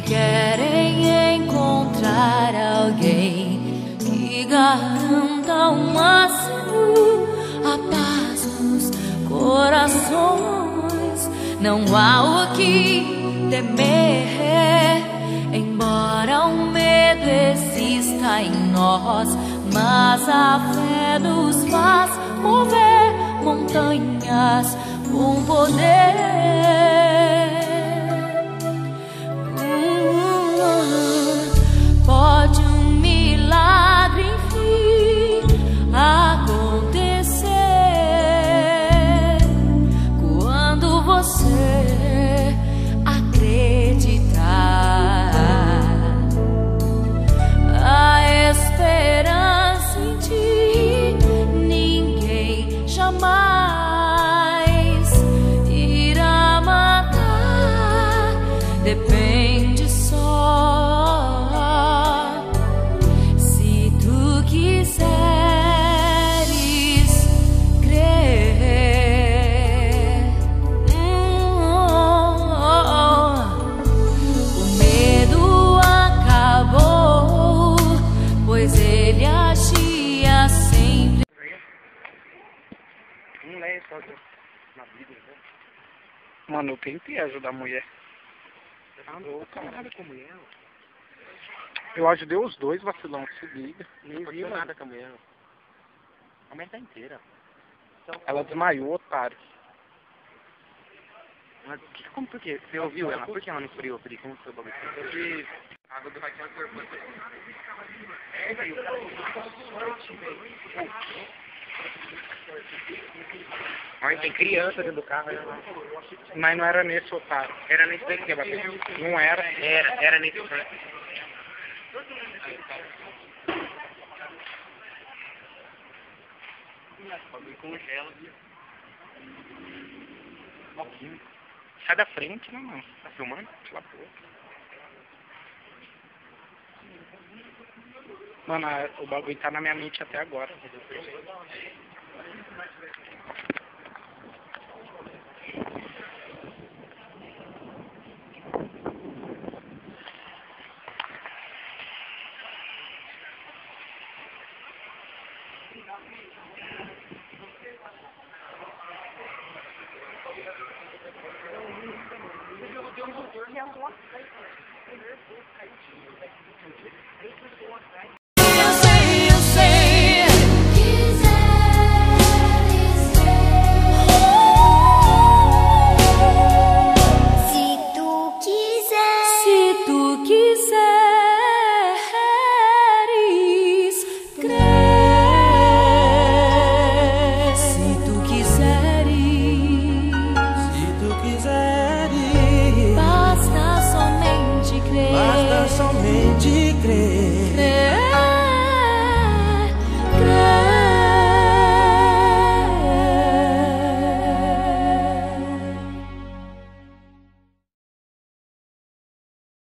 que querem encontrar alguém que garanta um máximo a paz nos corações. Não há o que temer, embora o medo exista em nós, mas a fé nos faz mover montanhas com poder. Pode milagre, enfim, acontecer quando você acreditar. A esperança em ti ninguém jamais irá matar. Depende só. Mano, eu tentei ajudar a mulher. Andou, camarada com a mulher. Eu ajudei os dois, vacilão, se liga. Não viu nada com a mulher. A mulher tá inteira. Ela desmaiou, otário. Mas como por quê? Você ouviu ela? Por que ela não friou? Como foi o bagulho? A água do Raquel foi por quê? É, velho. Olha, tem criança dentro do carro. Mas não era nesse otário. Era nesse daqui que bateu. Não era. Era nesse otário. Sai da frente, não, mano. Tá filmando? Mano, o bagulho tá na minha mente até agora. Somente crer.